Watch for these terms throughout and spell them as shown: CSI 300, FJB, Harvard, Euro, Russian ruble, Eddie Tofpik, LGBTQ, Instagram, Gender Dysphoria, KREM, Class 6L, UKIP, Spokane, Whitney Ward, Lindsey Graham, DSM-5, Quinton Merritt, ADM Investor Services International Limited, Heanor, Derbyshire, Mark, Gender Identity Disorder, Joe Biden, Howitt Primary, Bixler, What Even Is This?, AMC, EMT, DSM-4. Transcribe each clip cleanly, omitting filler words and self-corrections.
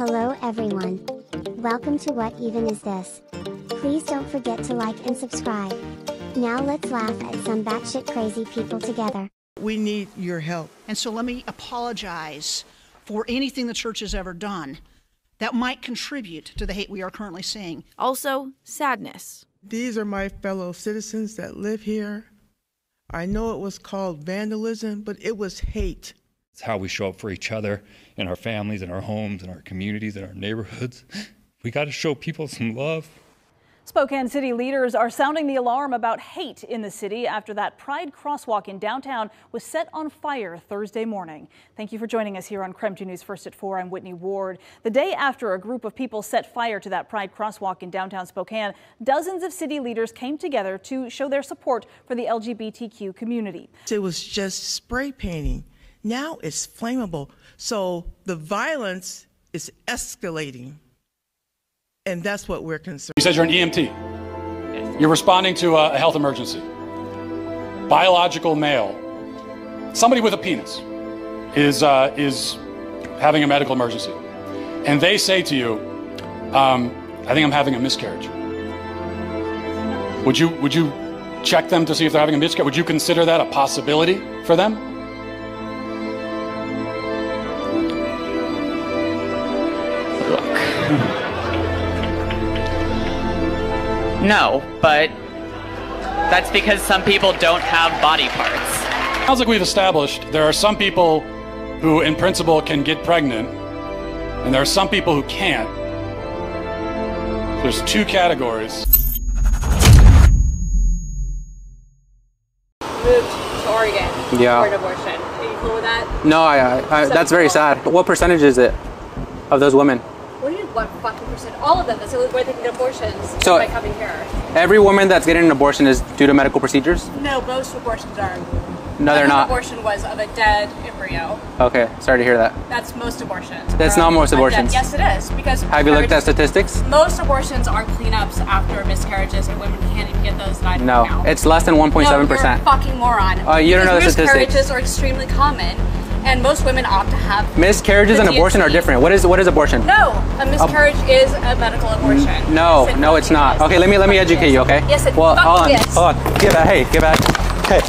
Hello everyone. Welcome to What Even Is This? Please don't forget to like and subscribe. Now let's laugh at some batshit crazy people together. We need your help. And so let me apologize for anything the church has ever done that might contribute to the hate we are currently seeing. Also, sadness. These are my fellow citizens that live here. I know it was called vandalism, but it was hate. It's how we show up for each other in our families, in our homes, in our communities, in our neighborhoods. We got to show people some love. Spokane city leaders are sounding the alarm about hate in the city after that Pride crosswalk in downtown was set on fire Thursday morning. Thank you for joining us here on KREM 2 News First at 4. I'm Whitney Ward. The day after a group of people set fire to that Pride crosswalk in downtown Spokane, dozens of city leaders came together to show their support for the LGBTQ community. It was just spray painting. Now it's flammable. So the violence is escalating. And that's what we're concerned. You said you're an EMT. You're responding to a health emergency. Biological male, somebody with a penis, is having a medical emergency. And they say to you, I think I'm having a miscarriage. Would you check them to see if they're having a miscarriage? Would you consider that a possibility for them? No, but that's because some people don't have body parts. Sounds like we've established there are some people who in principle can get pregnant and there are some people who can't. There's two categories. Moved to Oregon for an abortion. Are you cool with that? No, I that's very sad. But what percentage is it of those women? What fucking percent? All of them. That's the only way they can get abortions by coming here. Every woman that's getting an abortion is due to medical procedures? No, most abortions are. No, they're not. Abortion was of a dead embryo. Okay, sorry to hear that. That's most abortions. That's not most abortions. Yes, it is. Because have you looked at statistics? Most abortions are cleanups after miscarriages, and women can't even get those. No, it's less than 1.7%. Fucking moron. You don't know the statistics. Miscarriages are extremely common. And most women opt to have miscarriages and abortion are different. What is abortion? No, a miscarriage is a medical abortion. No, it's not. Okay, let me educate you. Okay. Yes, it is. Hold on. Get back. Hey, get back. Hey.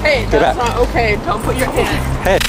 Hey, that's not okay. Don't put your hand.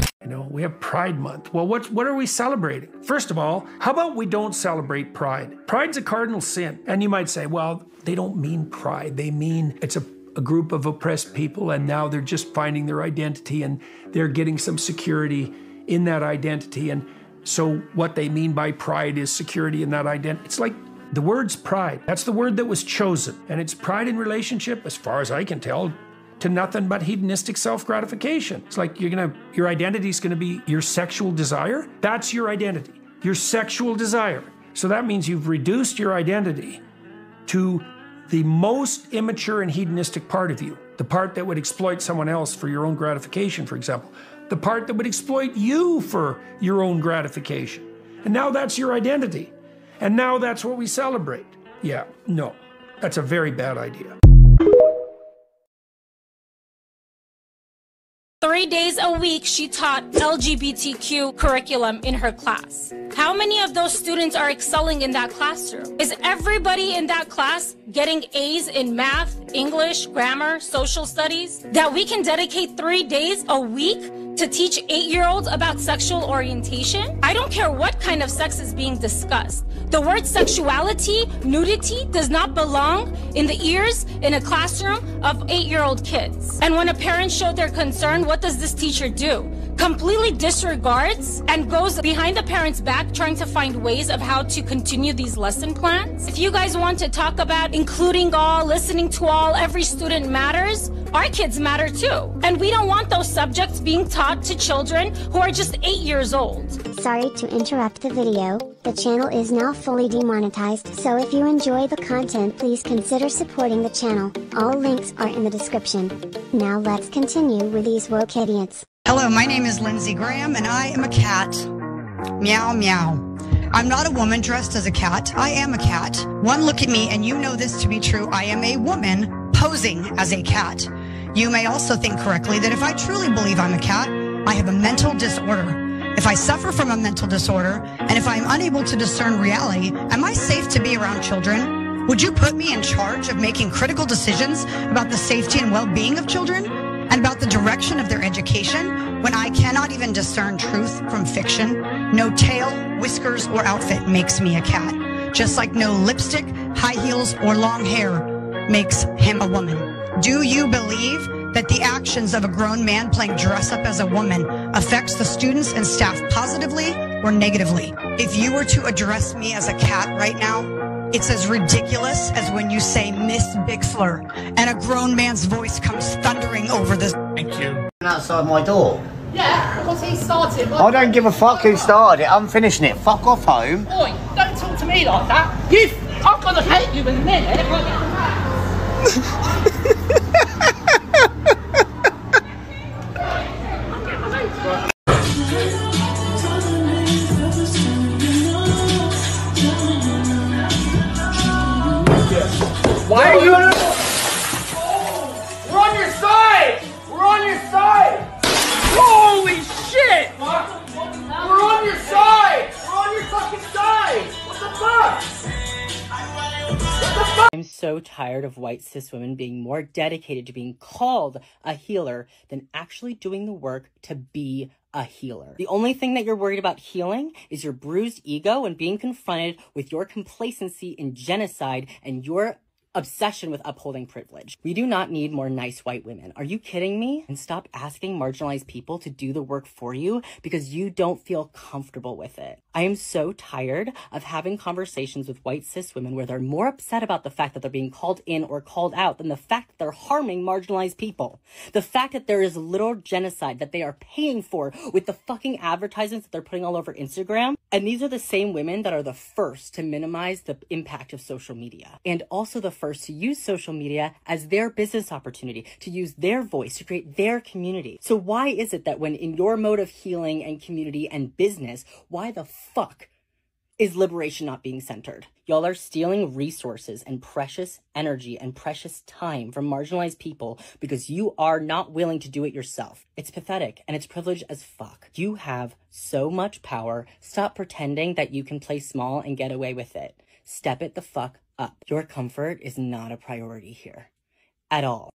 Hey. You know, we have Pride Month. Well, what are we celebrating? First of all, how about we don't celebrate pride? Pride's a cardinal sin, and you might say, well, they don't mean pride. They mean it's a group of oppressed people, and now they're just finding their identity and they're getting some security in that identity. And so what they mean by pride is security in that identity. It's like the word's pride. That's the word that was chosen. And it's pride in relationship, as far as I can tell, to nothing but hedonistic self-gratification. It's like your identity's gonna be your sexual desire. That's your identity, your sexual desire. So that means you've reduced your identity to the most immature and hedonistic part of you, the part that would exploit someone else for your own gratification, for example, the part that would exploit you for your own gratification. And now that's your identity. And now that's what we celebrate. Yeah, no, that's a very bad idea. 3 days a week, she taught LGBTQ curriculum in her class. How many of those students are excelling in that classroom? Is everybody in that class getting A's in math, English, grammar, social studies? That we can dedicate 3 days a week to teach 8-year-olds about sexual orientation? I don't care what kind of sex is being discussed. The word sexuality, nudity, does not belong in the ears in a classroom of 8-year-old kids. And when a parent showed their concern, what does this teacher do? Completely disregards and goes behind the parents' back trying to find ways of how to continue these lesson plans. If you guys want to talk about including all, listening to all, every student matters, our kids matter too. And we don't want those subjects being taught to children who are just 8 years old. Sorry to interrupt the video. The channel is now fully demonetized, so if you enjoy the content, please consider supporting the channel. All links are in the description. Now let's continue with these woke idiots. Hello, my name is Lindsey Graham, and I am a cat. Meow, meow. I'm not a woman dressed as a cat. I am a cat. One look at me, and you know this to be true. I am a woman posing as a cat. You may also think correctly that if I truly believe I'm a cat, I have a mental disorder. If I suffer from a mental disorder, and if I'm unable to discern reality, am I safe to be around children? Would you put me in charge of making critical decisions about the safety and well-being of children and about the direction of their education when I cannot even discern truth from fiction? No tail, whiskers, or outfit makes me a cat, just like no lipstick, high heels, or long hair makes him a woman. Do you believe that the actions of a grown man playing dress up as a woman affects the students and staff positively or negatively? If you were to address me as a cat right now, it's as ridiculous as when you say Miss Bixler and a grown man's voice comes thundering over the... Thank you. ...outside my door. Yeah, because he started. I don't give a fuck who started it. I'm finishing it. Fuck off home. Oi, don't talk to me like that. I'm gonna hate you in a minute. Why are you on? Oh, we're on your side! We're on your side! Holy shit! What? We're on your side! We're on your fucking side! What the fuck? What the fuck? I'm so tired of white cis women being more dedicated to being called a healer than actually doing the work to be a healer. The only thing that you're worried about healing is your bruised ego and being confronted with your complacency in genocide and your obsession with upholding privilege. We do not need more nice white women. Are you kidding me? And stop asking marginalized people to do the work for you because you don't feel comfortable with it. I am so tired of having conversations with white cis women where they're more upset about the fact that they're being called in or called out than the fact that they're harming marginalized people. The fact that there is literal genocide that they are paying for with the fucking advertisements that they're putting all over Instagram. And these are the same women that are the first to minimize the impact of social media, and also the first to use social media as their business opportunity, to use their voice to create their community. So why is it that when in your mode of healing and community and business, why the fuck is liberation not being centered? Y'all are stealing resources and precious energy and precious time from marginalized people because you are not willing to do it yourself. It's pathetic and it's privileged as fuck. You have so much power. Stop pretending that you can play small and get away with it. Step it the fuck up. Your comfort is not a priority here at all.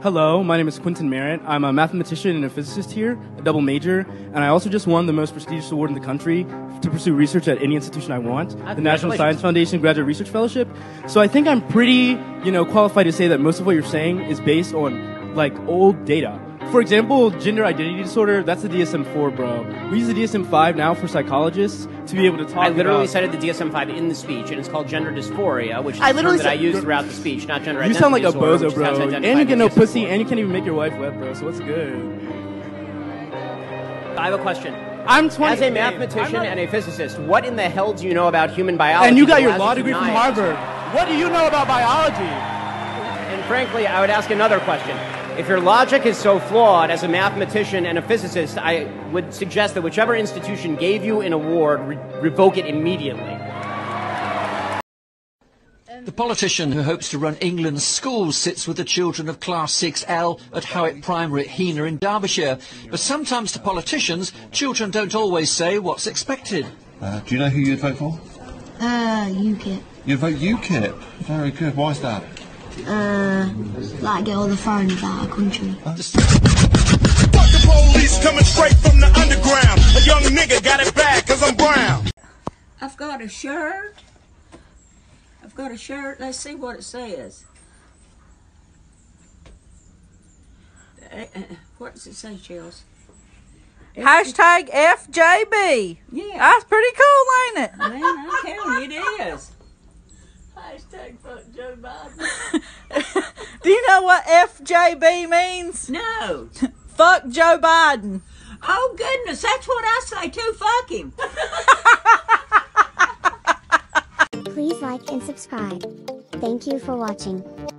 Hello, my name is Quinton Merritt. I'm a mathematician and a physicist here, a double major, and I also just won the most prestigious award in the country to pursue research at any institution I want, the National Science Foundation Graduate Research Fellowship. So I think I'm pretty, qualified to say that most of what you're saying is based on, old data. For example, gender identity disorder, that's the DSM-4, bro. We use the DSM-5 now for psychologists to be able to talk about... I literally cited the DSM-5 in the speech, and it's called Gender Dysphoria, which is the term that I used throughout the speech, not gender identity disorder. You sound like a bozo, bro. And you get no pussy, and you can't even make your wife wet, bro, so what's good? I have a question. I'm 20. As a mathematician and a physicist, what in the hell do you know about human biology? And you got your law degree from Harvard. What do you know about biology? And frankly, I would ask another question. If your logic is so flawed as a mathematician and a physicist, I would suggest that whichever institution gave you an award, revoke it immediately. The politician who hopes to run England's schools sits with the children of Class 6L at Howitt Primary at Heanor in Derbyshire. But sometimes to politicians, children don't always say what's expected. Do you know who you'd vote for? UKIP. You'd vote UKIP? Very good. Why is that? Like get all the foreigners out of our country. Fuck the police coming straight from the underground. A young nigga got it bad because I'm brown. I've got a shirt. I've got a shirt. Let's see what it says. What does it say, Chels? Hashtag FJB. Yeah. That's pretty cool, ain't it? Man, I'm telling you, it is. Hashtag fuck Joe Biden. Do you know what FJB means? No. Fuck Joe Biden. Oh, goodness. That's what I say, too. Fuck him. Please like and subscribe. Thank you for watching.